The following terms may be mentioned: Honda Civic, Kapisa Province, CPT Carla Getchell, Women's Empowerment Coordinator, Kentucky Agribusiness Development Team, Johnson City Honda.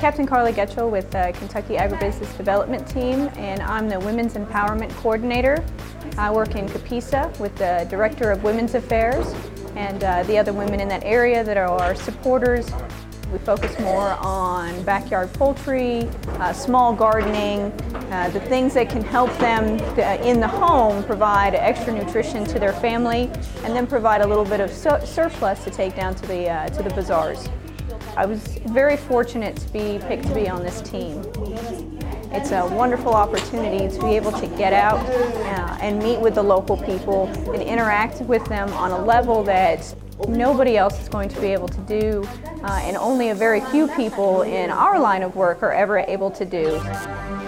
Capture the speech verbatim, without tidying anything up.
Captain Carla Getchell with the Kentucky Agribusiness Development Team, and I'm the Women's Empowerment Coordinator. I work in Kapisa with the Director of Women's Affairs and uh, the other women in that area that are our supporters. We focus more on backyard poultry, uh, small gardening, uh, the things that can help them to, uh, in the home provide extra nutrition to their family and then provide a little bit of su surplus to take down to the, uh, to the bazaars. I was very fortunate to be picked to be on this team. It's a wonderful opportunity to be able to get out uh, and meet with the local people and interact with them on a level that nobody else is going to be able to do, uh, and only a very few people in our line of work are ever able to do.